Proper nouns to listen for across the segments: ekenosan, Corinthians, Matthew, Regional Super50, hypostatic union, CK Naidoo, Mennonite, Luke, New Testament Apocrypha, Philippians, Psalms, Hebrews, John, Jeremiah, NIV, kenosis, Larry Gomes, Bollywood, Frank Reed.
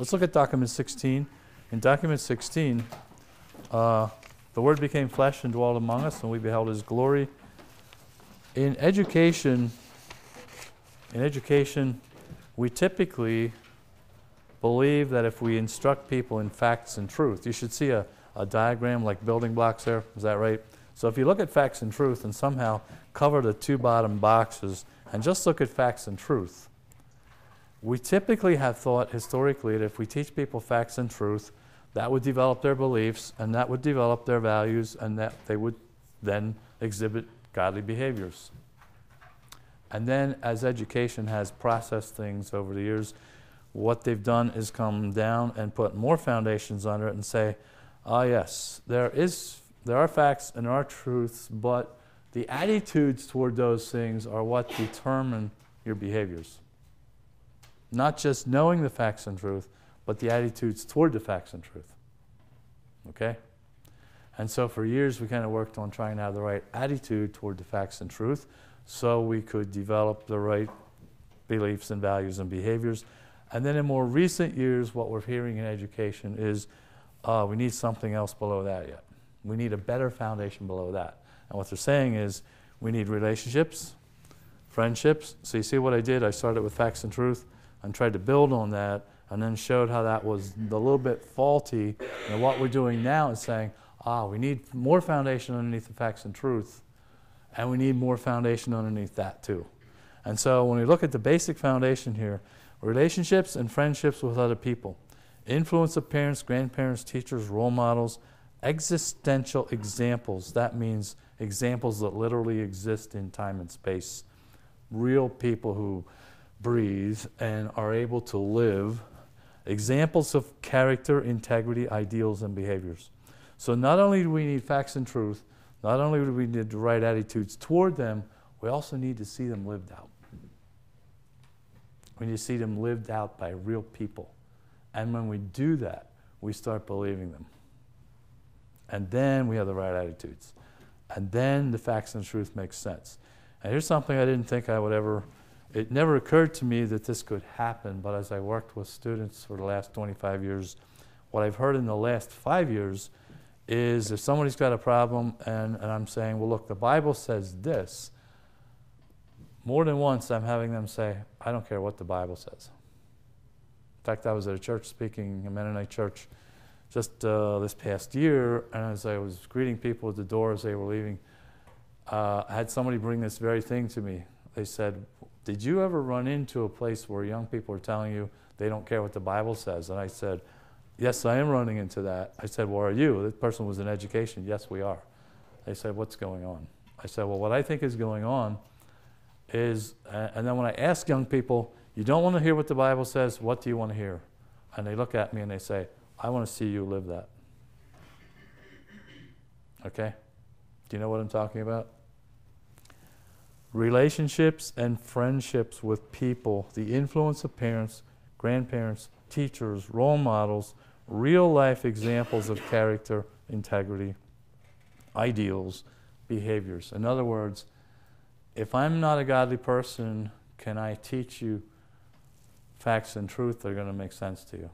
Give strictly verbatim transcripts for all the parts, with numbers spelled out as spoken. Let's look at document sixteen. In document sixteen, uh, the Word became flesh and dwelt among us, and we beheld His glory. In education, in education, we typically believe that if we instruct people in facts and truth, you should see a, a diagram like building blocks there. Is that right? So if you look at facts and truth and somehow cover the two bottom boxes and just look at facts and truth, we typically have thought historically that if we teach people facts and truth, that would develop their beliefs and that would develop their values and that they would then exhibit godly behaviors. And then as education has processed things over the years, what they've done is come down and put more foundations under it and say, ah yes, there is, there are facts and there are truths, but the attitudes toward those things are what determine your behaviors. Not just knowing the facts and truth, but the attitudes toward the facts and truth. Okay? And so for years we kind of worked on trying to have the right attitude toward the facts and truth so we could develop the right beliefs and values and behaviors. And then in more recent years, what we're hearing in education is uh, we need something else below that yet. We need a better foundation below that. And what they're saying is we need relationships, friendships. So you see what I did? I started with facts and truth and tried to build on that and then showed how that was a little bit faulty. And what we're doing now is saying, ah, we need more foundation underneath the facts and truth, and we need more foundation underneath that too. And so when we look at the basic foundation here, relationships and friendships with other people, influence of parents, grandparents, teachers, role models, existential examples. That means examples that literally exist in time and space. Real people who breathe and are able to live. Examples of character, integrity, ideals, and behaviors. So not only do we need facts and truth, not only do we need the right attitudes toward them, we also need to see them lived out. We need to see them lived out by real people. And when we do that, we start believing them. And then we have the right attitudes. And then the facts and truth make sense. And here's something I didn't think I would ever, it never occurred to me that this could happen, but as I worked with students for the last twenty-five years, what I've heard in the last five years is if somebody's got a problem and, and I'm saying, well look, the Bible says this, more than once I'm having them say, I don't care what the Bible says. In fact, I was at a church speaking, a Mennonite church, just uh, this past year, and as I was greeting people at the door as they were leaving, uh, I had somebody bring this very thing to me. They said, did you ever run into a place where young people are telling you they don't care what the Bible says? And I said, yes, I am running into that. I said, well, are you? This person was in education. Yes, we are. They said, what's going on? I said, well, what I think is going on is, uh, and then when I ask young people, you don't want to hear what the Bible says, what do you want to hear? And they look at me and they say, I want to see you live that. Okay? Do you know what I'm talking about? Relationships and friendships with people, the influence of parents, grandparents, teachers, role models, real-life examples of character, integrity, ideals, behaviors. In other words, if I'm not a godly person, can I teach you facts and truth that are going to make sense to you?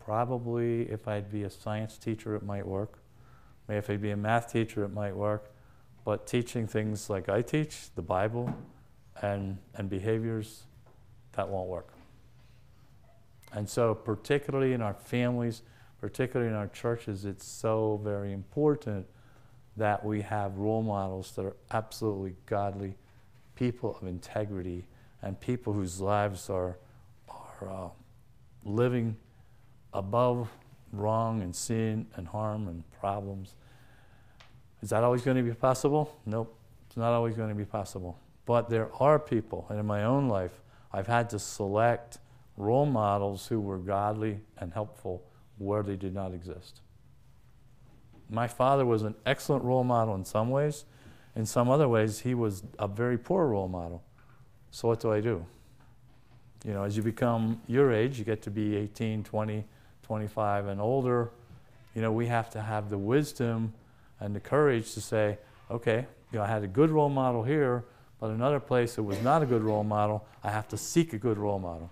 Probably if I'd be a science teacher, it might work. Maybe if I'd be a math teacher, it might work. But teaching things like I teach, the Bible, and, and behaviors, that won't work. And so particularly in our families, particularly in our churches, it's so very important that we have role models that are absolutely godly, people of integrity, and people whose lives are, are uh, living above wrong and sin and harm and problems. Is that always going to be possible? Nope, it's not always going to be possible. But there are people, and in my own life, I've had to select role models who were godly and helpful where they did not exist. My father was an excellent role model in some ways. In some other ways, he was a very poor role model. So what do I do? You know, as you become your age, you get to be eighteen, twenty, twenty-five and older, you know, we have to have the wisdom and the courage to say, okay, you know, I had a good role model here, but another place that was not a good role model, I have to seek a good role model.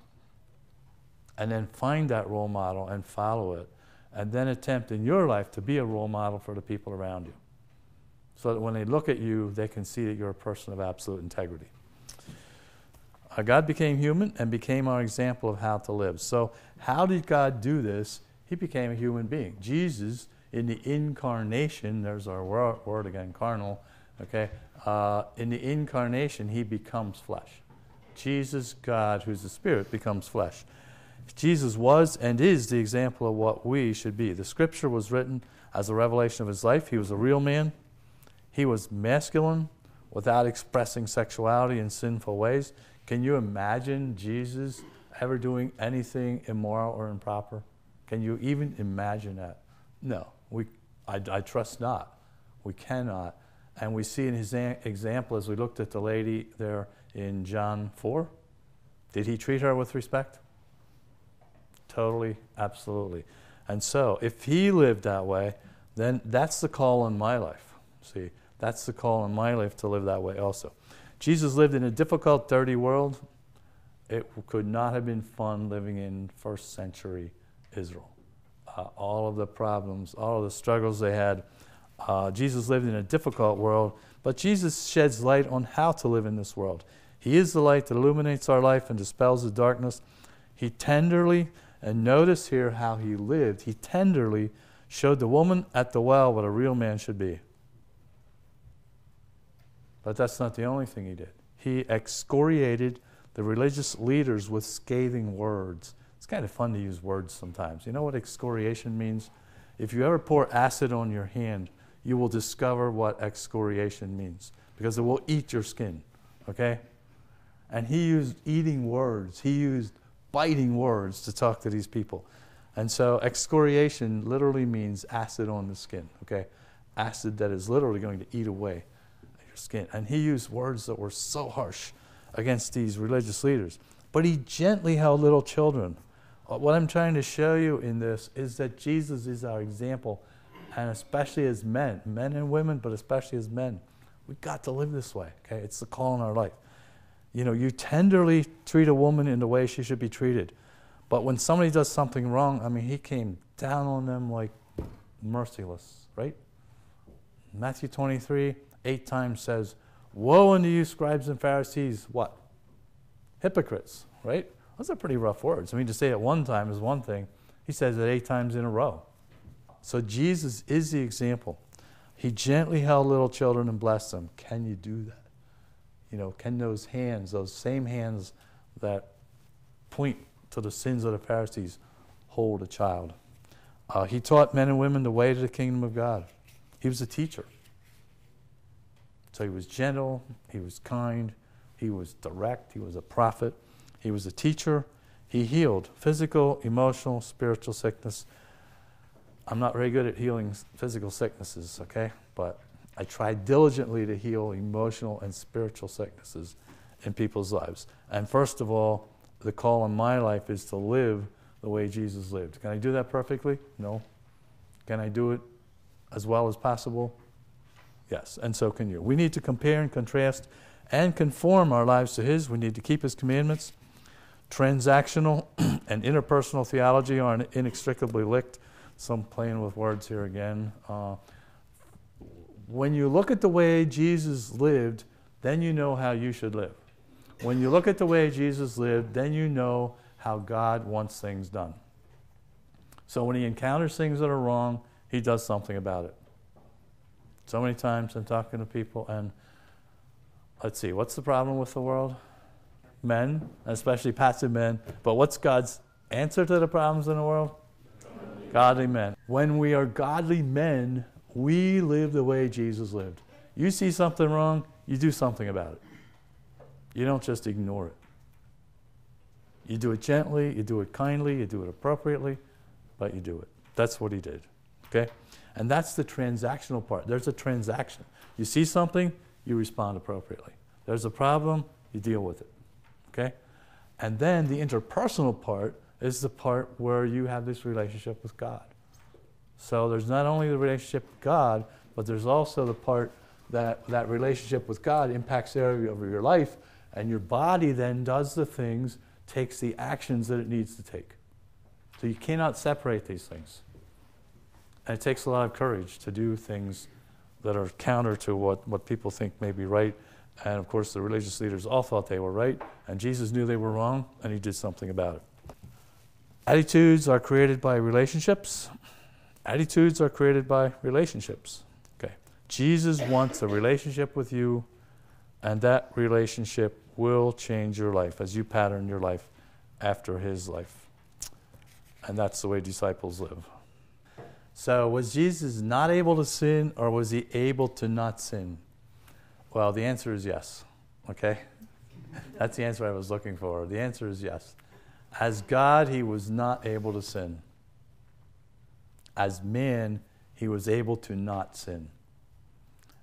and then find that role model and follow it, and then attempt in your life to be a role model for the people around you, so that when they look at you, they can see that you're a person of absolute integrity. Uh, God became human and became our example of how to live. So how did God do this? He became a human being. Jesus, in the incarnation, there's our word, word again, carnal, okay? Uh, in the incarnation, he becomes flesh. Jesus, God, who's the Spirit, becomes flesh. Jesus was and is the example of what we should be. The Scripture was written as a revelation of his life. He was a real man. He was masculine without expressing sexuality in sinful ways. Can you imagine Jesus ever doing anything immoral or improper? Can you even imagine that? No, we, I, I trust not. We cannot. And we see in his example, as we looked at the lady there in John four, did he treat her with respect? Totally, absolutely. And so if he lived that way, then that's the call on my life. See, that's the call on my life to live that way also. Jesus lived in a difficult, dirty world. It could not have been fun living in first century Israel. Uh, all of the problems, all of the struggles they had. Uh, Jesus lived in a difficult world, but Jesus sheds light on how to live in this world. He is the light that illuminates our life and dispels the darkness. He tenderly, and notice here how he lived, he tenderly showed the woman at the well what a real man should be. But that's not the only thing he did. He excoriated the religious leaders with scathing words. It's kind of fun to use words sometimes. You know what excoriation means? If you ever pour acid on your hand, you will discover what excoriation means, because it will eat your skin, okay? And he used eating words. He used biting words to talk to these people. And so excoriation literally means acid on the skin, okay? Acid that is literally going to eat away your skin. And he used words that were so harsh against these religious leaders. But he gently held little children. What I'm trying to show you in this is that Jesus is our example, and especially as men, men and women, but especially as men, we've got to live this way, okay? It's the call in our life. You know, you tenderly treat a woman in the way she should be treated, but when somebody does something wrong, I mean, he came down on them like merciless, right? Matthew twenty-three, eight times says, "Woe unto you, scribes and Pharisees," what? Hypocrites, right? Those are pretty rough words. I mean, to say it one time is one thing. He says it eight times in a row. So Jesus is the example. He gently held little children and blessed them. Can you do that? You know, can those hands, those same hands that point to the sins of the Pharisees, hold a child? Uh, he taught men and women the way to the kingdom of God. He was a teacher. So he was gentle, he was kind, he was direct, he was a prophet. He was a teacher. He healed physical, emotional, spiritual sickness. I'm not very good at healing physical sicknesses, okay? But I try diligently to heal emotional and spiritual sicknesses in people's lives. And first of all, the call in my life is to live the way Jesus lived. Can I do that perfectly? No. Can I do it as well as possible? Yes, and so can you. We need to compare and contrast and conform our lives to his. We need to keep his commandments. Transactional and interpersonal theology are inextricably linked. Some playing with words here again. Uh, when you look at the way Jesus lived, then you know how you should live. When you look at the way Jesus lived, then you know how God wants things done. So when he encounters things that are wrong, he does something about it. So many times I'm talking to people, and let's see, what's the problem with the world? Men, especially passive men. But what's God's answer to the problems in the world? Godly. Godly men. When we are godly men, we live the way Jesus lived. You see something wrong, you do something about it. You don't just ignore it. You do it gently, you do it kindly, you do it appropriately, but you do it. That's what he did, okay? And that's the transactional part. There's a transaction. You see something, you respond appropriately. There's a problem, you deal with it. Okay? And then the interpersonal part is the part where you have this relationship with God. So there's not only the relationship with God, but there's also the part that that relationship with God impacts the area of your life, and your body then does the things, takes the actions that it needs to take. So you cannot separate these things. And it takes a lot of courage to do things that are counter to what, what people think may be right. And of course, the religious leaders all thought they were right, and Jesus knew they were wrong, and he did something about it. Attitudes are created by relationships. Attitudes are created by relationships. Okay. Jesus wants a relationship with you, and that relationship will change your life as you pattern your life after his life. And that's the way disciples live. So was Jesus not able to sin, or was he able to not sin? Well, the answer is yes. Okay? That's the answer I was looking for. The answer is yes. As God, he was not able to sin. As man, he was able to not sin.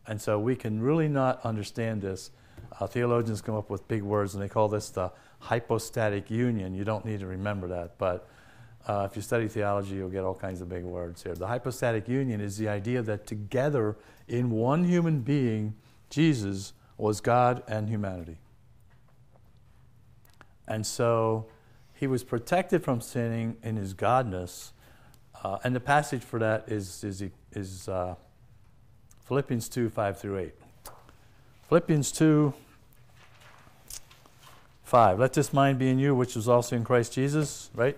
And so we can really not understand this. Uh, theologians come up with big words, and they call this the hypostatic union. You don't need to remember that, but uh, if you study theology, you'll get all kinds of big words here. The hypostatic union is the idea that together in one human being, Jesus was God and humanity. And so he was protected from sinning in his godness, uh, and the passage for that is, is, is uh, Philippians two, five through eight. Philippians two, five. Let this mind be in you, which was also in Christ Jesus, right?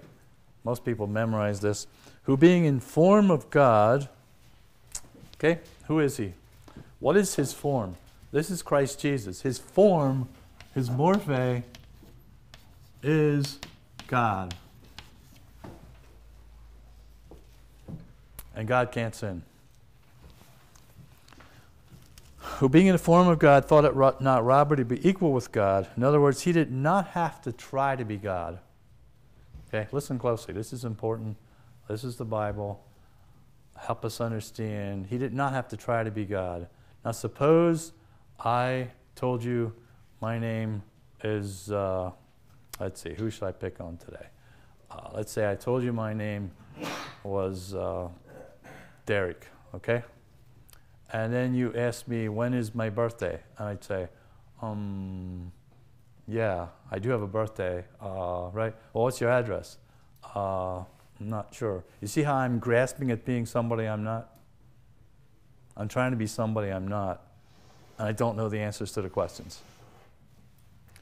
Most people memorize this. Who being in form of God, okay, who is he? What is his form? This is Christ Jesus. His form, his morphe, is God. And God can't sin. Who being in the form of God thought it not robbery to be equal with God. In other words, he did not have to try to be God. Okay, listen closely. This is important. This is the Bible. Help us understand. He did not have to try to be God. Now suppose I told you my name is, uh, let's see, who should I pick on today? Uh, let's say I told you my name was uh, Derek, okay? And then you asked me, when is my birthday? And I'd say, um, yeah, I do have a birthday, uh, right? Well, what's your address? Uh, I'm not sure. You see how I'm grasping at being somebody I'm not? I'm trying to be somebody I'm not, and I don't know the answers to the questions.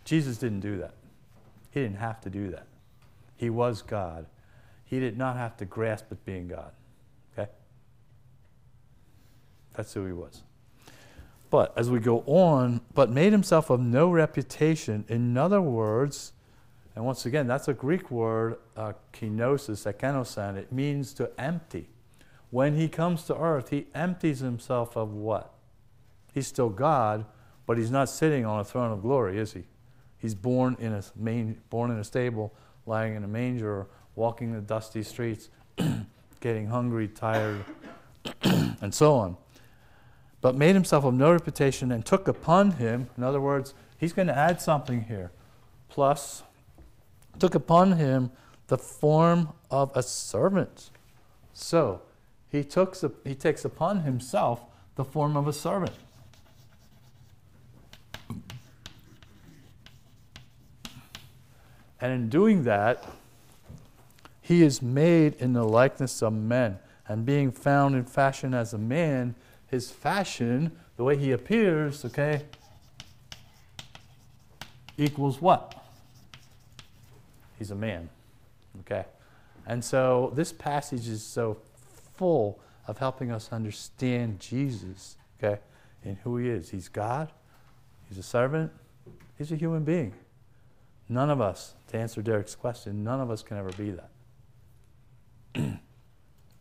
Jesus didn't do that. He didn't have to do that. He was God. He did not have to grasp at being God. Okay? That's who he was. But as we go on, but made himself of no reputation. In other words, and once again, that's a Greek word, uh, kenosis, ekenosan. It means to empty. When he comes to earth, he empties himself of what? He's still God, but he's not sitting on a throne of glory, is he? He's born in a, main, born in a stable, lying in a manger, walking the dusty streets, getting hungry, tired, and so on. But made himself of no reputation and took upon him, in other words, he's going to add something here, plus... took upon him the form of a servant. So he, took, he takes upon himself the form of a servant. And in doing that, he is made in the likeness of men. And being found in fashion as a man, his fashion, the way he appears, okay, equals what? He's a man, okay? And so this passage is so full of helping us understand Jesus, okay, and who he is. He's God, he's a servant, he's a human being. None of us, to answer Derek's question, none of us can ever be that.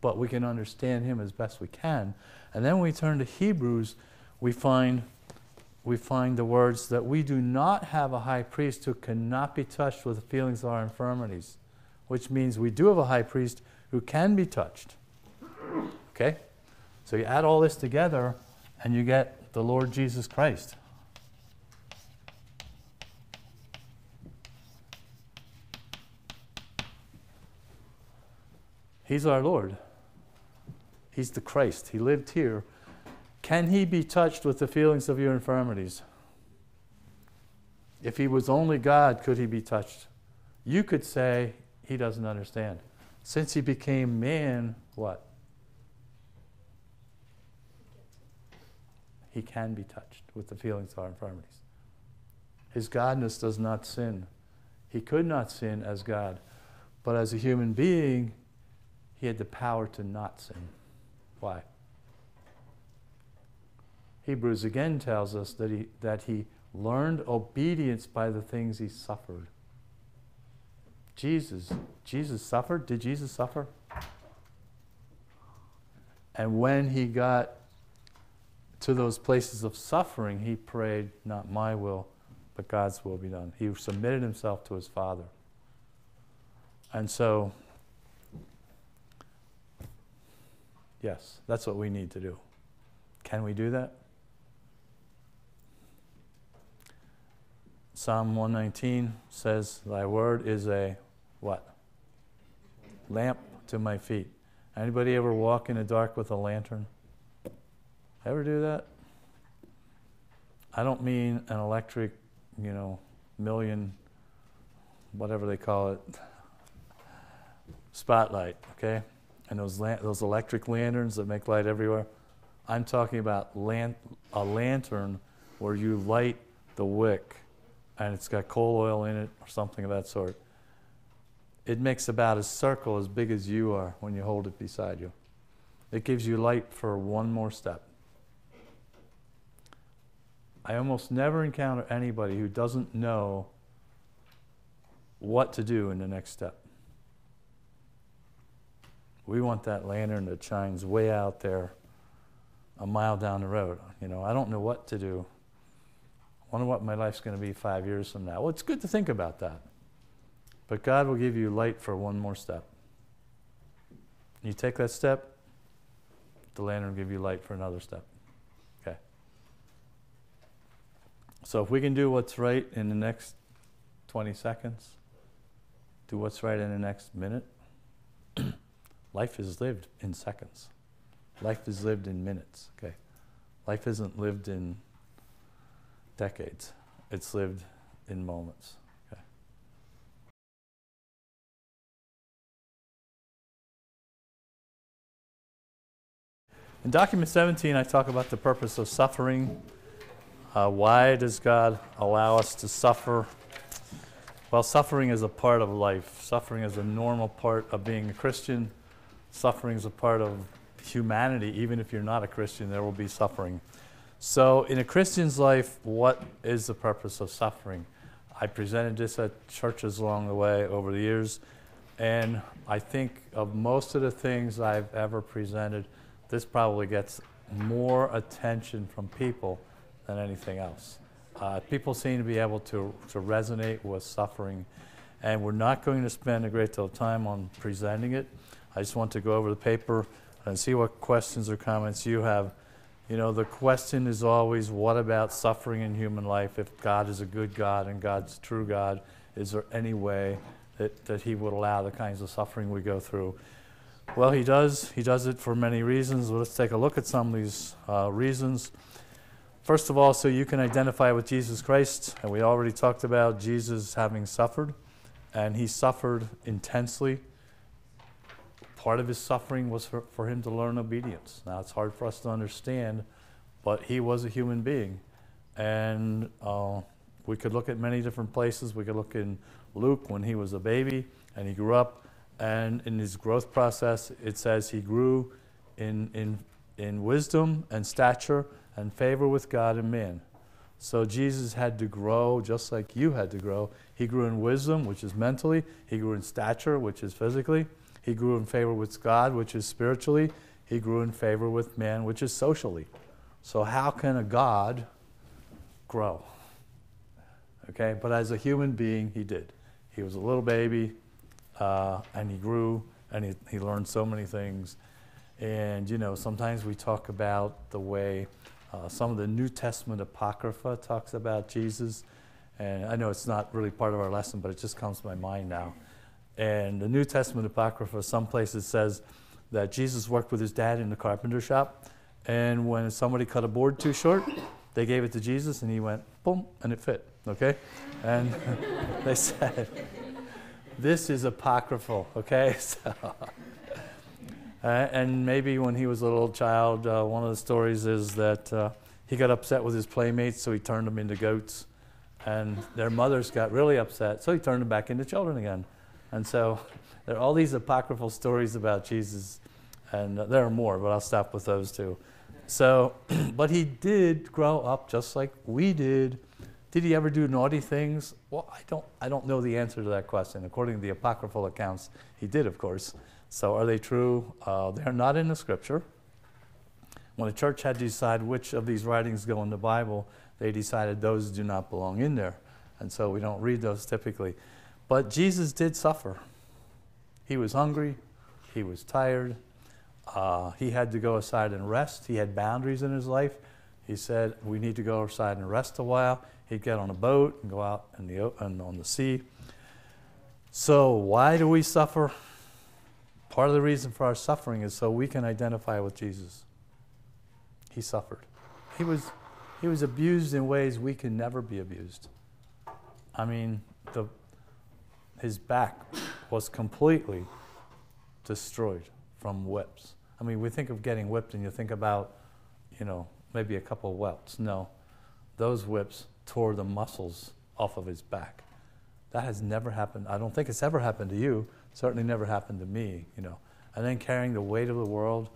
But we can understand him as best we can. And then when we turn to Hebrews, we find we find the words that we do not have a high priest who cannot be touched with the feelings of our infirmities, which means we do have a high priest who can be touched. Okay? So you add all this together and you get the Lord Jesus Christ. He's our Lord. He's the Christ. He lived here. Can he be touched with the feelings of your infirmities? If he was only God, could he be touched? You could say he doesn't understand. Since he became man, what? He can be touched with the feelings of our infirmities. His godness does not sin. He could not sin as God. But as a human being, he had the power to not sin. Why? Hebrews again tells us that he, that he learned obedience by the things he suffered. Jesus, Jesus suffered? Did Jesus suffer? And when he got to those places of suffering, he prayed, not my will, but God's will be done. He submitted himself to his Father. And so, yes, that's what we need to do. Can we do that? Psalm one nineteen says, thy word is a, what? Lamp to my feet. Anybody ever walk in the dark with a lantern? Ever do that? I don't mean an electric, you know, million, whatever they call it, spotlight, okay? And those, lan those electric lanterns that make light everywhere. I'm talking about lan a lantern where you light the wick and it's got coal oil in it or something of that sort. It makes about a circle as big as you are when you hold it beside you. It gives you light for one more step. I almost never encounter anybody who doesn't know what to do in the next step. We want that lantern that shines way out there a mile down the road. You know, I don't know what to do. I wonder what my life's going to be five years from now. Well, it's good to think about that. But God will give you light for one more step. You take that step, the lantern will give you light for another step. Okay. So if we can do what's right in the next twenty seconds, do what's right in the next minute, life is lived in seconds. Life is lived in minutes, okay? Life isn't lived in decades. It's lived in moments. In document seventeen, I talk about the purpose of suffering. Uh, why does God allow us to suffer? Well, suffering is a part of life. Suffering is a normal part of being a Christian. Suffering is a part of humanity. Even if you're not a Christian, there will be suffering. So in a Christian's life, what is the purpose of suffering? I presented this at churches along the way over the years, and I think of most of the things I've ever presented, this probably gets more attention from people than anything else. Uh, people seem to be able to, to resonate with suffering, and we're not going to spend a great deal of time on presenting it. I just want to go over the paper and see what questions or comments you have. You know, the question is always, what about suffering in human life? If God is a good God and God's a true God, is there any way that, that he would allow the kinds of suffering we go through? Well, he does. He does it for many reasons. Well, let's take a look at some of these uh, reasons. First of all, so you can identify with Jesus Christ. And we already talked about Jesus having suffered. And he suffered intensely. Part of his suffering was for, for him to learn obedience. Now, it's hard for us to understand, but he was a human being. And uh, we could look at many different places. We could look in Luke when he was a baby and he grew up. And in his growth process, it says he grew in, in, in wisdom and stature and favor with God and man. So Jesus had to grow just like you had to grow. He grew in wisdom, which is mentally. He grew in stature, which is physically. He grew in favor with God, which is spiritually. He grew in favor with man, which is socially. So how can a God grow? Okay, but as a human being, he did. He was a little baby. Uh, and he grew, and he, he learned so many things. And, you know, sometimes we talk about the way uh, some of the New Testament Apocrypha talks about Jesus. And I know it's not really part of our lesson, but it just comes to my mind now. And the New Testament Apocrypha, some places says that Jesus worked with his dad in the carpenter shop. And when somebody cut a board too short, they gave it to Jesus, and he went, boom, and it fit, okay? And they said... This is apocryphal, okay? So, uh, and maybe when he was a little child, uh, one of the stories is that uh, he got upset with his playmates, so he turned them into goats. And their mothers got really upset, so he turned them back into children again. And so there are all these apocryphal stories about Jesus, and uh, there are more, but I'll stop with those two. So, but he did grow up just like we did. Did he ever do naughty things? Well, I don't, I don't know the answer to that question. According to the apocryphal accounts, he did, of course. So are they true? Uh, they are not in the Scripture. When the church had to decide which of these writings go in the Bible, they decided those do not belong in there. And so we don't read those typically. But Jesus did suffer. He was hungry. He was tired. Uh, he had to go aside and rest. He had boundaries in his life. He said, we need to go aside and rest a while. He'd get on a boat and go out in the, and on the sea. So why do we suffer? Part of the reason for our suffering is so we can identify with Jesus. He suffered. He was, he was abused in ways we can never be abused. I mean, the, his back was completely destroyed from whips. I mean, we think of getting whipped and you think about, you know, maybe a couple of welts. No, those whips tore the muscles off of his back. That has never happened. I don't think it's ever happened to you. Certainly never happened to me, you know. And then carrying the weight of the world.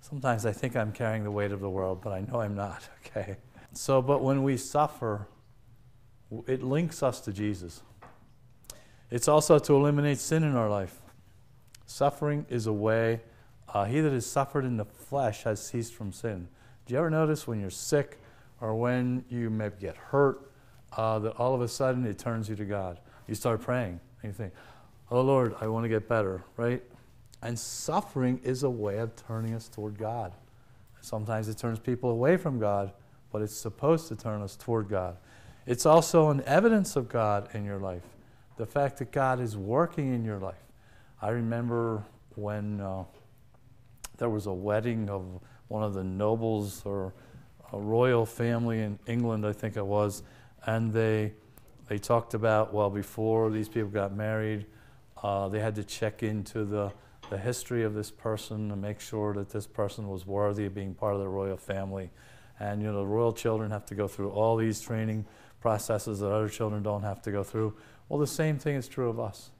Sometimes I think I'm carrying the weight of the world, but I know I'm not, okay? So, but when we suffer, it links us to Jesus. It's also to eliminate sin in our life. Suffering is a way. Uh, he that has suffered in the flesh has ceased from sin. Do you ever notice when you're sick or when you maybe get hurt, uh, that all of a sudden it turns you to God? You start praying and you think, oh Lord, I want to get better, right? And suffering is a way of turning us toward God. Sometimes it turns people away from God, but it's supposed to turn us toward God. It's also an evidence of God in your life, the fact that God is working in your life. I remember when uh, there was a wedding of one of the nobles or a royal family in England, I think it was, and they they talked about, well, before these people got married, uh, they had to check into the, the history of this person and make sure that this person was worthy of being part of the royal family. And, you know, the royal children have to go through all these training processes that other children don't have to go through. Well, the same thing is true of us.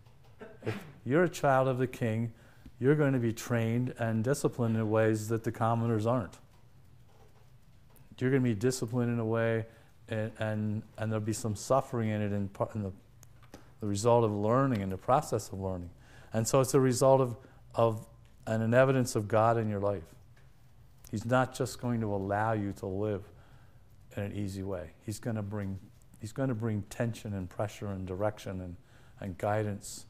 If you're a child of the King, you're going to be trained and disciplined in ways that the commoners aren't. You're going to be disciplined in a way, and and, and there'll be some suffering in it in, part, in the, the result of learning, in the process of learning. And so it's a result of, of and an evidence of God in your life. He's not just going to allow you to live in an easy way. He's going to bring, he's going to bring tension and pressure and direction and, and guidance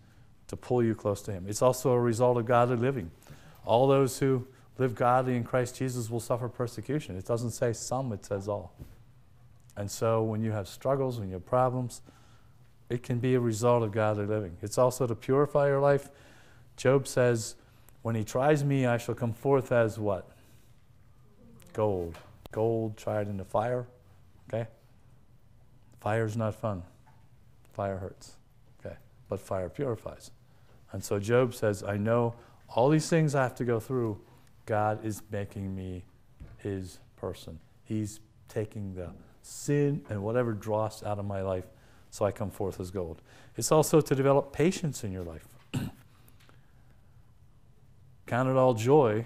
to pull you close to Him. It's also a result of godly living. All those who live godly in Christ Jesus will suffer persecution. It doesn't say some, it says all. And so when you have struggles, when you have problems, it can be a result of godly living. It's also to purify your life. Job says, when he tries me, I shall come forth as what? Gold. Gold tried in the fire, okay? Fire's not fun. Fire hurts, okay? But fire purifies. And so Job says, I know all these things I have to go through. God is making me His person. He's taking the sin and whatever dross out of my life so I come forth as gold. It's also to develop patience in your life. Count it all joy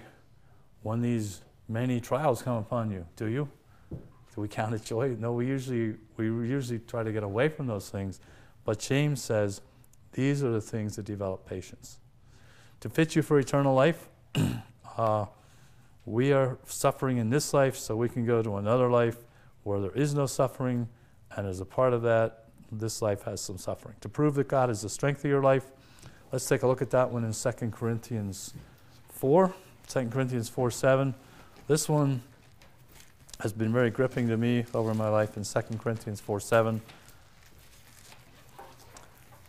when these many trials come upon you. Do you? Do we count it joy? No, we usually, we usually try to get away from those things. But James says, these are the things that develop patience. To fit you for eternal life, uh, we are suffering in this life so we can go to another life where there is no suffering, and as a part of that, this life has some suffering. To prove that God is the strength of your life, let's take a look at that one in Second Corinthians four. Second Corinthians four, seven. This one has been very gripping to me over my life in Second Corinthians four, seven.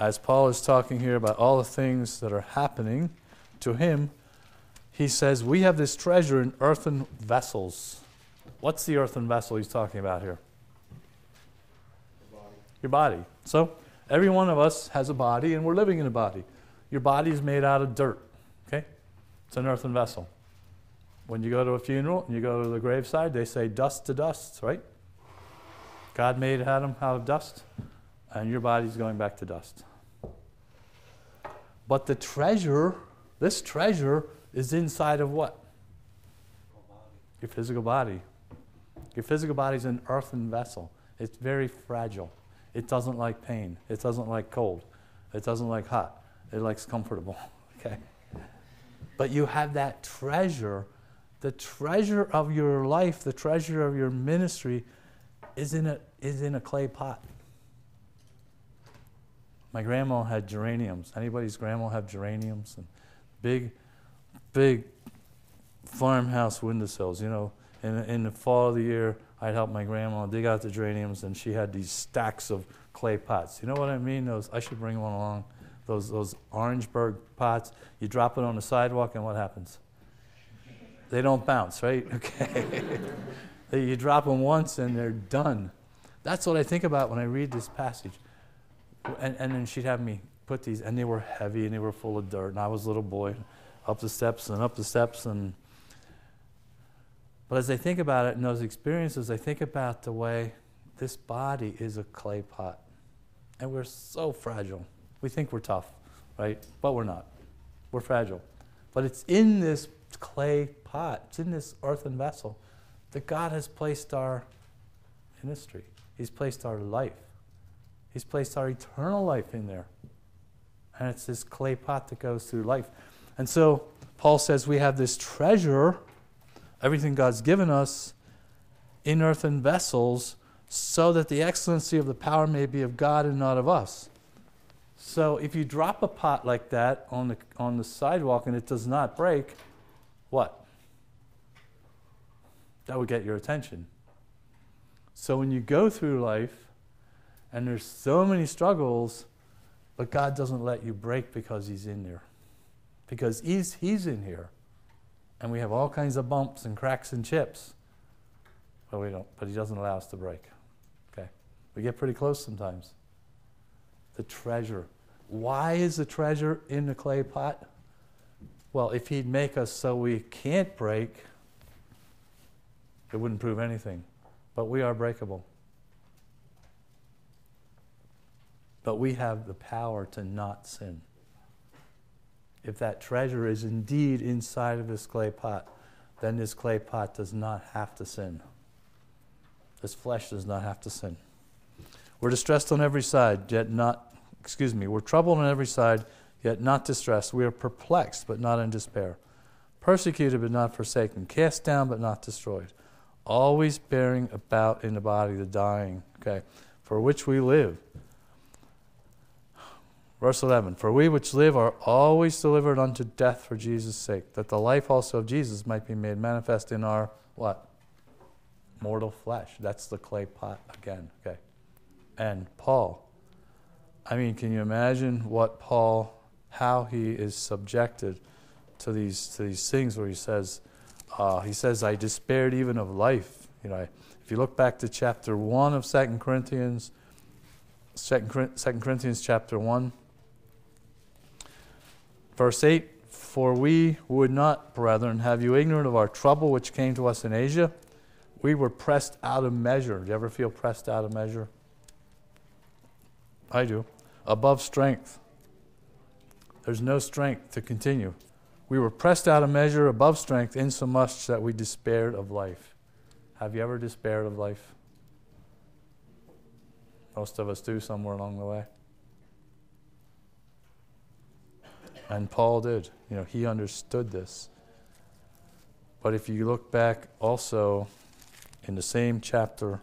As Paul is talking here about all the things that are happening to him, he says, we have this treasure in earthen vessels. What's the earthen vessel he's talking about here? Your body. Your body. So Every one of us has a body, and we're living in a body. Your body is made out of dirt, okay? It's an earthen vessel. When you go to a funeral and you go to the graveside, they say dust to dust, right? God made Adam out of dust, and your body's going back to dust. But the treasure, this treasure, is inside of what? Your physical body. Your physical body is an earthen vessel. It's very fragile. It doesn't like pain. It doesn't like cold. It doesn't like hot. It likes comfortable, okay? But you have that treasure. The treasure of your life, the treasure of your ministry is in a, is in a clay pot. My grandma had geraniums. Anybody's grandma have geraniums? And big, big farmhouse windowsills, you know. In, in the fall of the year, I'd help my grandma dig out the geraniums, and she had these stacks of clay pots. You know what I mean? Those, I should bring one along. Those, those Orangeburg pots. You drop it on the sidewalk, and what happens? They don't bounce, right? Okay. You drop them once, and they're done. That's what I think about when I read this passage. And, and then she'd have me put these, and they were heavy, and they were full of dirt. And I was a little boy, up the steps and up the steps, and but as I think about it and those experiences, I think about the way this body is a clay pot. And we're so fragile. We think we're tough, right? But we're not. We're fragile. But it's in this clay pot, it's in this earthen vessel, that God has placed our ministry. He's placed our life. He's placed our eternal life in there. And it's this clay pot that goes through life. And so Paul says we have this treasure, everything God's given us, in earthen vessels, so that the excellency of the power may be of God and not of us. So if you drop a pot like that on the, on the sidewalk and it does not break, what? That would get your attention. So when you go through life, and there's so many struggles, but God doesn't let you break because he's in there. Because he's, he's in here. And we have all kinds of bumps and cracks and chips. But we don't, but he doesn't allow us to break. Okay. We get pretty close sometimes. The treasure. Why is the treasure in the clay pot? Well, if he'd make us so we can't break, it wouldn't prove anything. But we are breakable. But we have the power to not sin. If that treasure is indeed inside of this clay pot, then this clay pot does not have to sin. This flesh does not have to sin. We're distressed on every side, yet not, excuse me, we're troubled on every side, yet not distressed. We are perplexed, but not in despair. Persecuted, but not forsaken. Cast down, but not destroyed. Always bearing about in the body the dying, okay, for which we live. Verse eleven, for we which live are always delivered unto death for Jesus' sake, that the life also of Jesus might be made manifest in our, what? Mortal flesh. That's the clay pot again. Okay. And Paul. I mean, can you imagine what Paul, how he is subjected to these to these things where he says, uh, he says, I despaired even of life. You know, I, if you look back to chapter one of Second Corinthians, Second Corinthians chapter one, verse eight, for we would not, brethren, have you ignorant of our trouble which came to us in Asia. We were pressed out of measure. Do you ever feel pressed out of measure? I do. Above strength. There's no strength to continue. We were pressed out of measure, above strength, insomuch that we despaired of life. Have you ever despaired of life? Most of us do somewhere along the way. And Paul did. You know, he understood this. But if you look back also in the same chapter,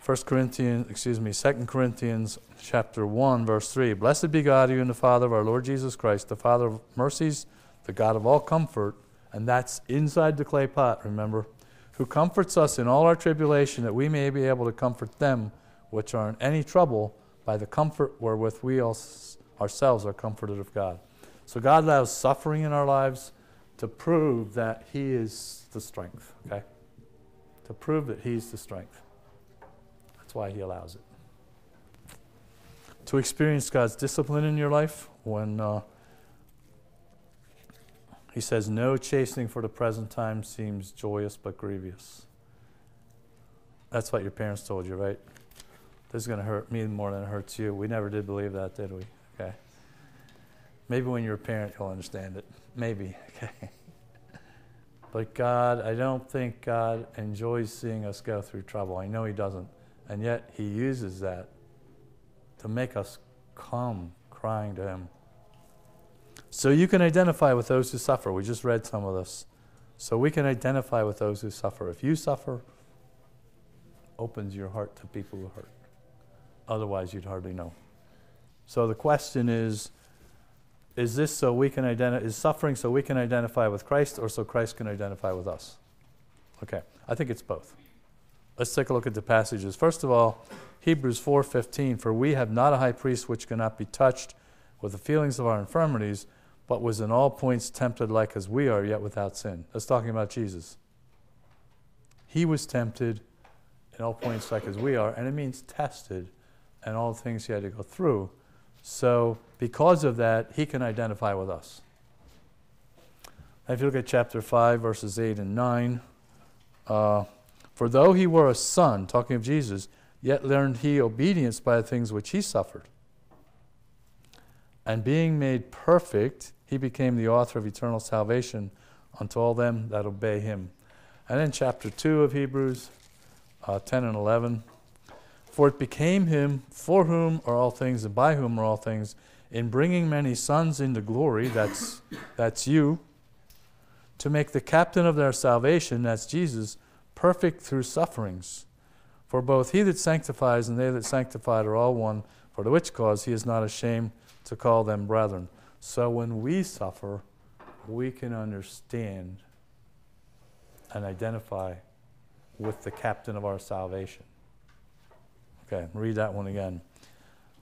First Corinthians, excuse me, Second Corinthians chapter one, verse three. Blessed be God, you and the Father of our Lord Jesus Christ, the Father of mercies, the God of all comfort, and that's inside the clay pot, remember, who comforts us in all our tribulation, that we may be able to comfort them which are in any trouble by the comfort wherewith we ourselves are comforted of God. So God allows suffering in our lives to prove that he is the strength, okay? To prove that he's the strength. That's why he allows it. to experience God's discipline in your life when uh, he says, no chastening for the present time seems joyous but grievous. That's what your parents told you, right? This is going to hurt me more than it hurts you. We never did believe that, did we? Okay. Maybe when you're a parent, you'll understand it. Maybe. Okay. But God, I don't think God enjoys seeing us go through trouble. I know he doesn't. And yet he uses that to make us come crying to him. So you can identify with those who suffer. We just read some of this. So we can identify with those who suffer. If you suffer, opens your heart to people who hurt. Otherwise, you'd hardly know. So the question is, is this so we can identify, is suffering so we can identify with Christ, or so Christ can identify with us? Okay, I think it's both. Let's take a look at the passages. First of all, Hebrews four fifteen, for we have not a high priest which cannot be touched with the feelings of our infirmities, but was in all points tempted like as we are, yet without sin. That's talking about Jesus. He was tempted in all points like as we are, and it means tested, and all the things he had to go through. So because of that, he can identify with us. Now, if you look at chapter five, verses eight and nine, uh, for though he were a son, talking of Jesus, yet learned he obedience by the things which he suffered. And being made perfect, he became the author of eternal salvation unto all them that obey him. And then chapter two of Hebrews, uh, ten and eleven, for it became him, for whom are all things, and by whom are all things, in bringing many sons into glory, that's, that's you, to make the captain of their salvation, that's Jesus, perfect through sufferings. For both he that sanctifies and they that sanctified are all one, for the which cause he is not ashamed to call them brethren. So when we suffer, we can understand and identify with the captain of our salvation. Okay, read that one again.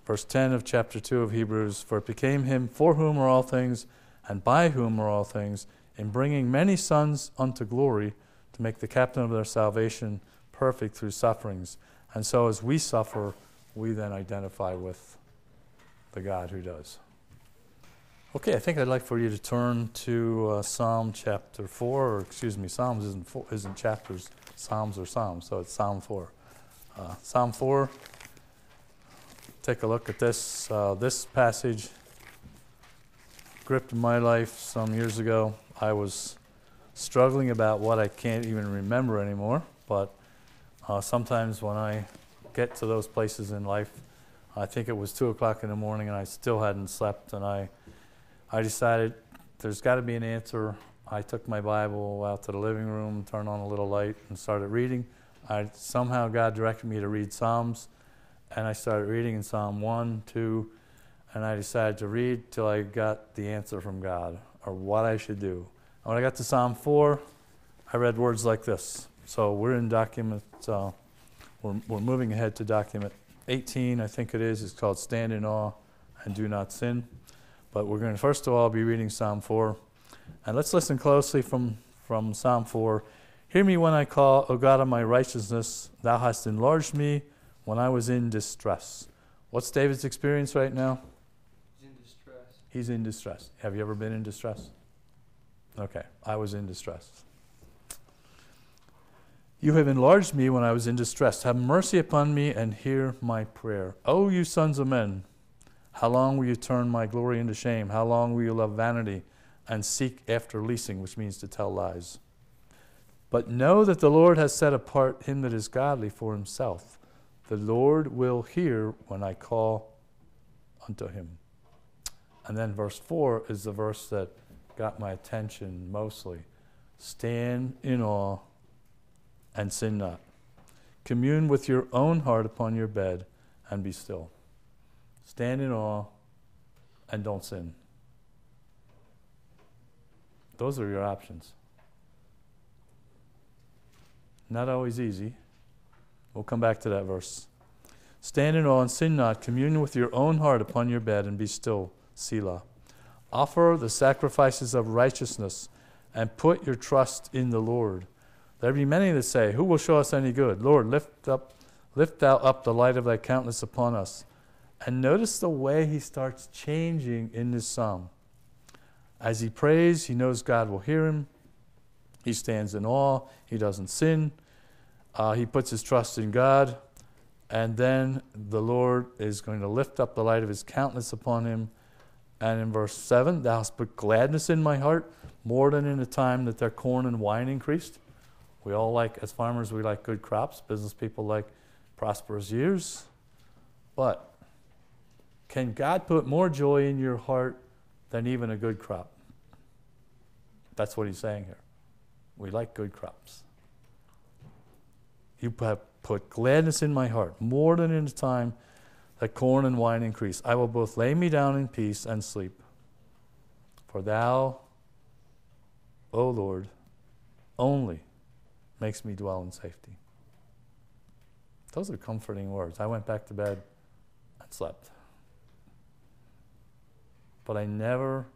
Verse ten of chapter two of Hebrews, for it became him for whom are all things, and by whom are all things, in bringing many sons unto glory, to make the captain of their salvation perfect through sufferings. And so as we suffer, we then identify with the God who does. Okay, I think I'd like for you to turn to uh, Psalm chapter four, or excuse me, Psalms isn't, four, isn't chapters, Psalms or Psalms, so it's Psalm four. Uh, Psalm four, take a look at this. Uh, this passage gripped my life some years ago. I was struggling about what I can't even remember anymore, but uh, sometimes when I get to those places in life, I think it was two o'clock in the morning and I still hadn't slept, and I, I decided there's got to be an answer. I took my Bible out to the living room, turned on a little light, and started reading. I, somehow God directed me to read Psalms, and I started reading in Psalm one, two, and I decided to read till I got the answer from God, or what I should do. And when I got to Psalm four, I read words like this. So we're in document, uh, we're, we're moving ahead to document eighteen, I think it is. It's called Stand in Awe and Do Not Sin. But we're going to first of all be reading Psalm four. And let's listen closely from, from Psalm four. Hear me when I call, O God of my righteousness. Thou hast enlarged me when I was in distress. What's David's experience right now? He's in distress. He's in distress. Have you ever been in distress? Okay, I was in distress. You have enlarged me when I was in distress. Have mercy upon me and hear my prayer. O you sons of men, how long will you turn my glory into shame? How long will you love vanity and seek after leasing, which means to tell lies? But know that the Lord has set apart him that is godly for himself. The Lord will hear when I call unto him. And then verse four is the verse that got my attention mostly. Stand in awe and sin not. Commune with your own heart upon your bed and be still. Stand in awe and don't sin. Those are your options. Not always easy. We'll come back to that verse. Stand in awe and sin not. Commune with your own heart upon your bed and be still. Selah. Offer the sacrifices of righteousness and put your trust in the Lord. There be many that say, who will show us any good? Lord, lift up, lift thou up the light of thy countenance upon us. And notice the way he starts changing in this psalm. As he prays, he knows God will hear him. He stands in awe. He doesn't sin. Uh, he puts his trust in God. And then the Lord is going to lift up the light of his countenance upon him. And in verse seven, thou hast put gladness in my heart, more than in the time that their corn and wine increased. We all like, as farmers, we like good crops. Business people like prosperous years. But can God put more joy in your heart than even a good crop? That's what he's saying here. We like good crops. You have put gladness in my heart, more than in the time that corn and wine increase. I will both lay me down in peace and sleep. For thou, O Lord, only makes me dwell in safety. Those are comforting words. I went back to bed and slept. But I never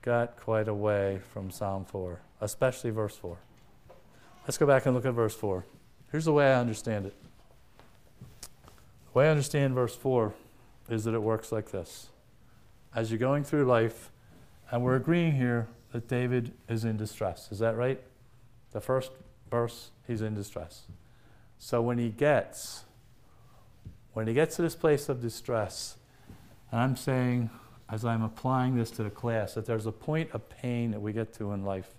got quite away from Psalm four, especially verse four. Let's go back and look at verse four. Here's the way I understand it. The way I understand verse four is that it works like this. As you're going through life, and we're agreeing here that David is in distress. Is that right? The first verse, he's in distress. So when he gets, when he gets to this place of distress, and I'm saying, as I'm applying this to the class, that there's a point of pain that we get to in life.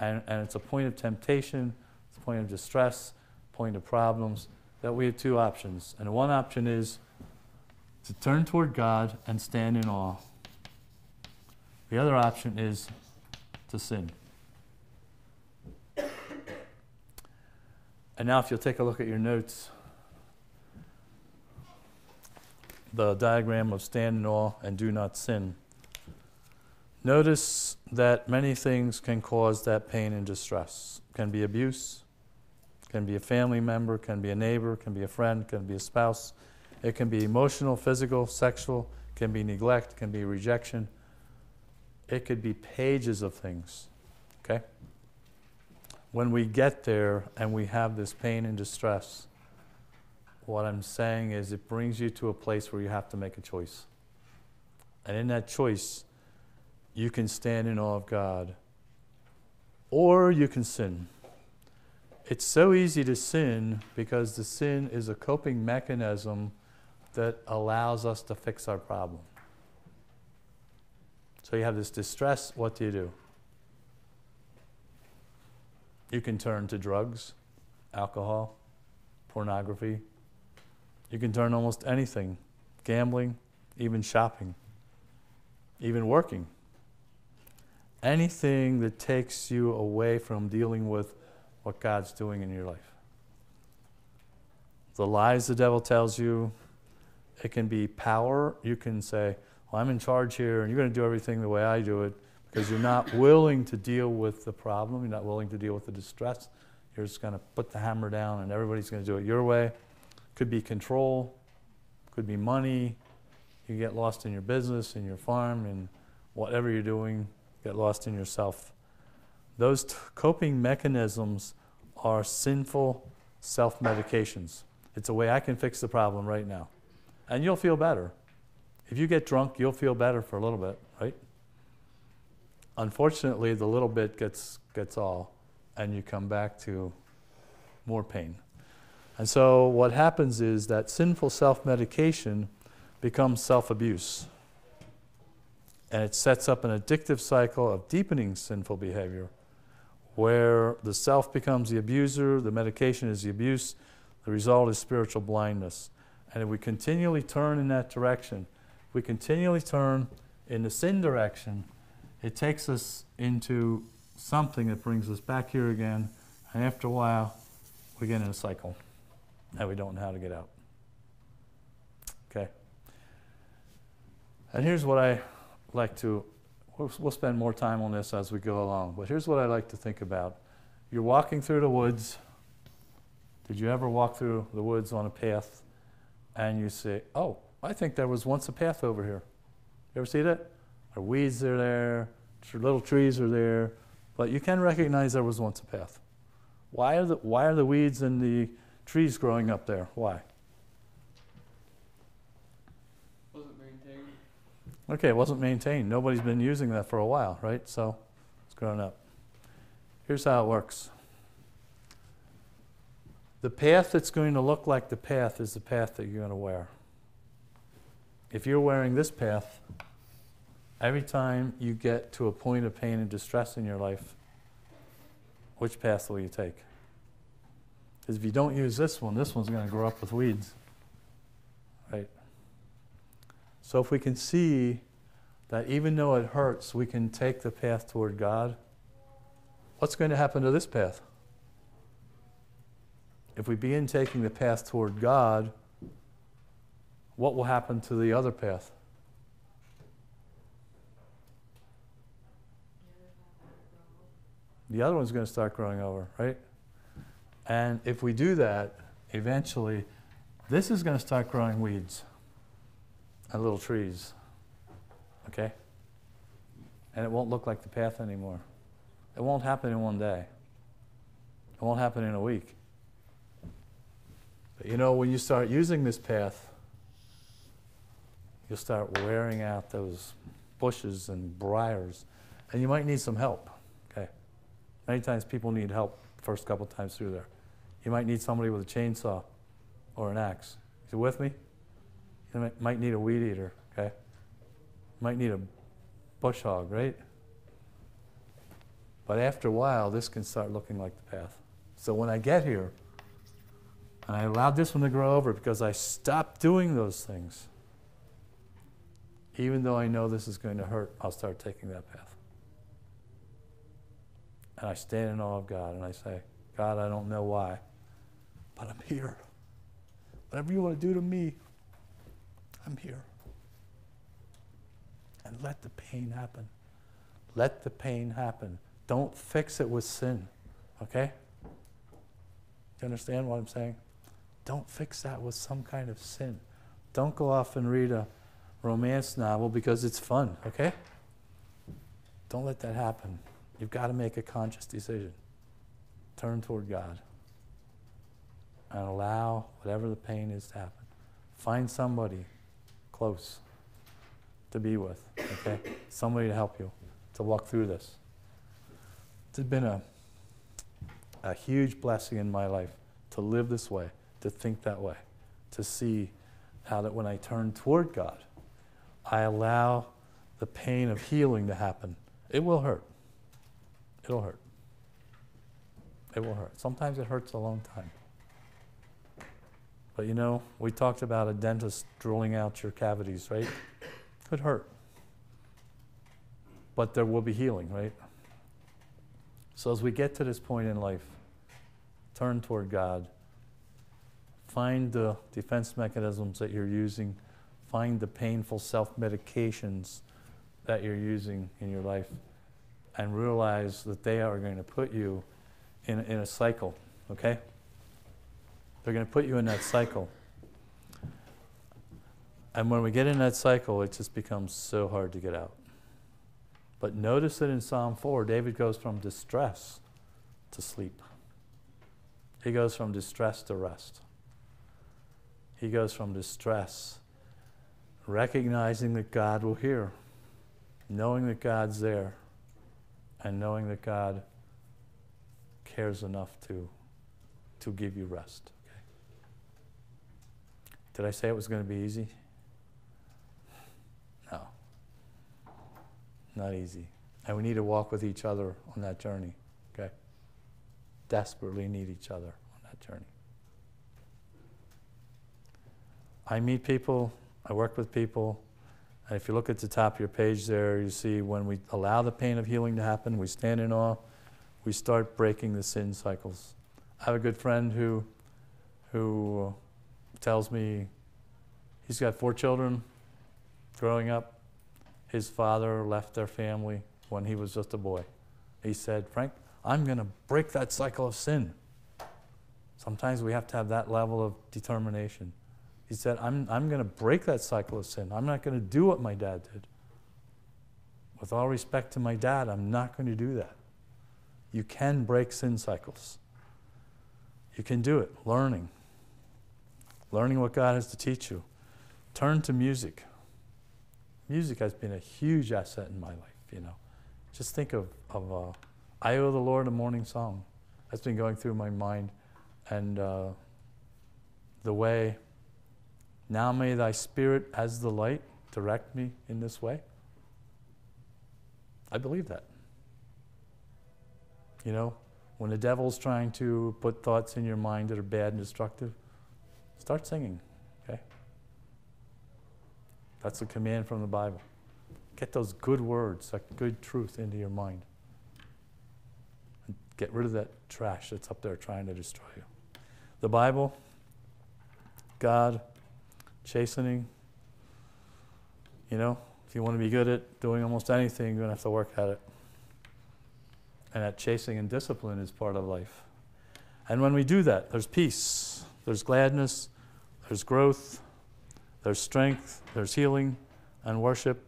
And, and it's a point of temptation, it's a point of distress, point of problems, that we have two options. And one option is to turn toward God and stand in awe. The other option is to sin. And now if you'll take a look at your notes, the diagram of stand in awe and do not sin. Notice that many things can cause that pain and distress. Can be abuse, can be a family member, can be a neighbor, can be a friend, can be a spouse. It can be emotional, physical, sexual, can be neglect, can be rejection. It could be pages of things, okay? When we get there and we have this pain and distress, what I'm saying is it brings you to a place where you have to make a choice. And in that choice, you can stand in awe of God, or you can sin. It's so easy to sin because the sin is a coping mechanism that allows us to fix our problem. So you have this distress, what do you do? You can turn to drugs, alcohol, pornography. You can turn almost anything, gambling, even shopping, even working. Anything that takes you away from dealing with what God's doing in your life. The lies the devil tells you, it can be power. You can say, well, I'm in charge here, and you're going to do everything the way I do it, because you're not willing to deal with the problem. You're not willing to deal with the distress. You're just going to put the hammer down, and everybody's going to do it your way. Could be control. Could be money. You get lost in your business, in your farm, in whatever you're doing. Get lost in yourself. Those t- coping mechanisms are sinful self-medications. It's a way I can fix the problem right now. And you'll feel better. If you get drunk, you'll feel better for a little bit, right? Unfortunately, the little bit gets, gets all, and you come back to more pain. And so what happens is that sinful self-medication becomes self-abuse. And it sets up an addictive cycle of deepening sinful behavior, where the self becomes the abuser, the medication is the abuse, the result is spiritual blindness. And if we continually turn in that direction, if we continually turn in the sin direction, it takes us into something that brings us back here again, and after a while, we get in a cycle that we don't know how to get out. Okay. And here's what I... like to, we'll spend more time on this as we go along, but here's what I like to think about. You're walking through the woods. Did you ever walk through the woods on a path and you say, oh, I think there was once a path over here. You ever see that? Or weeds are there, little trees are there, but you can recognize there was once a path. Why are the, why are the weeds and the trees growing up there? Why? Okay, it wasn't maintained. Nobody's been using that for a while, right? So it's grown up. Here's how it works. The path that's going to look like the path is the path that you're going to wear. If you're wearing this path, every time you get to a point of pain and distress in your life, which path will you take? Because if you don't use this one, this one's going to grow up with weeds. Right? So if we can see that even though it hurts, we can take the path toward God, what's going to happen to this path? If we begin taking the path toward God, what will happen to the other path? The other one's going to start growing over, right? And if we do that, eventually, this is going to start growing weeds and little trees, okay? And it won't look like the path anymore. It won't happen in one day. It won't happen in a week. But you know, when you start using this path, you'll start wearing out those bushes and briars, and you might need some help, okay? Many times people need help first couple times through there. You might need somebody with a chainsaw or an axe. Is it with me? You might need a weed eater, okay? You might need a bush hog, right? But after a while, this can start looking like the path. So when I get here, and I allowed this one to grow over because I stopped doing those things, even though I know this is going to hurt, I'll start taking that path. And I stand in awe of God, and I say, God, I don't know why, but I'm here. Whatever you want to do to me, I'm here. And let the pain happen. Let the pain happen. Don't fix it with sin, okay? Do you understand what I'm saying? Don't fix that with some kind of sin. Don't go off and read a romance novel because it's fun, okay? Don't let that happen. You've got to make a conscious decision. Turn toward God and allow whatever the pain is to happen. Find somebody close to be with, okay? Somebody to help you, to walk through this. It's been a, a huge blessing in my life to live this way, to think that way, to see how that when I turn toward God, I allow the pain of healing to happen. It will hurt. It'll hurt. It will hurt. Sometimes it hurts a long time. But you know, we talked about a dentist drilling out your cavities, right? Could hurt. But there will be healing, right? So as we get to this point in life, turn toward God. Find the defense mechanisms that you're using. Find the painful self-medications that you're using in your life, and realize that they are going to put you in, in a cycle, okay? They're going to put you in that cycle. And when we get in that cycle, it just becomes so hard to get out. But notice that in Psalm four, David goes from distress to sleep. He goes from distress to rest. He goes from distress, recognizing that God will hear, knowing that God's there, and knowing that God cares enough to, to give you rest. Okay? Did I say it was going to be easy? No. Not easy. And we need to walk with each other on that journey. Okay? Desperately need each other on that journey. I meet people. I work with people. And if you look at the top of your page there, you see when we allow the pain of healing to happen, we stand in awe, we start breaking the sin cycles. I have a good friend who who tells me he's got four children growing up. His father left their family when he was just a boy. He said, Frank, I'm going to break that cycle of sin. Sometimes we have to have that level of determination. He said, I'm, I'm going to break that cycle of sin. I'm not going to do what my dad did. With all respect to my dad, I'm not going to do that. You can break sin cycles. You can do it. Learning. Learning what God has to teach you. Turn to music. music has been a huge asset in my life, you know. Just think of, of uh, I Owe the Lord a Morning Song. That's been going through my mind. And uh, the way, now may thy spirit as the light direct me in this way. I believe that. You know, when the devil's trying to put thoughts in your mind that are bad and destructive, start singing, okay? That's a command from the Bible. Get those good words, that good truth into your mind. And get rid of that trash that's up there trying to destroy you. The Bible, God, chastening, you know, if you want to be good at doing almost anything, you're going to have to work at it. And that chasing and discipline is part of life. And when we do that, there's peace, there's gladness, there's growth, there's strength, there's healing, and worship.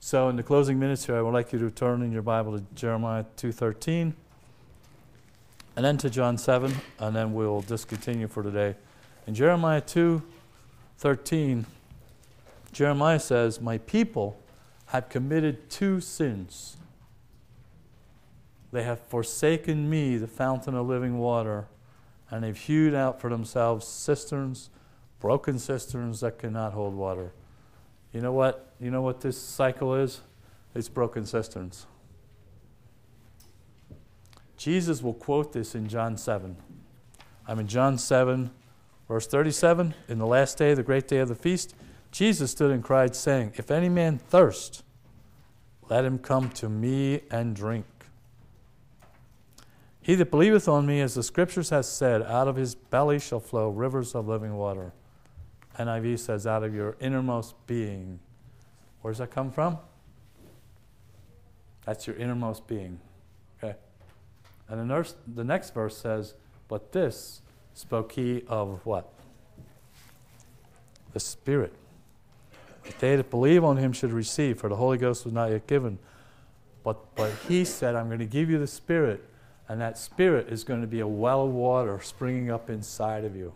So in the closing minutes here, I would like you to turn in your Bible to Jeremiah two thirteen, and then to John seven, and then we'll discontinue for today. In Jeremiah two thirteen, Jeremiah says, my people have committed two sins. They have forsaken me, the fountain of living water, and they've hewed out for themselves cisterns, broken cisterns that cannot hold water. You know what? You know what this cycle is? It's broken cisterns. Jesus will quote this in John seven. I'm in John seven, verse thirty-seven. In the last day, the great day of the feast, Jesus stood and cried, saying, if any man thirst, let him come to me and drink. He that believeth on me, as the Scriptures has said, out of his belly shall flow rivers of living water. N I V says, out of your innermost being. Where does that come from? That's your innermost being. Okay. And the, nurse, the next verse says, but this spoke he of what? The Spirit. That they that believe on him should receive, for the Holy Ghost was not yet given. But, but he said, I'm going to give you the Spirit. And that Spirit is going to be a well of water springing up inside of you.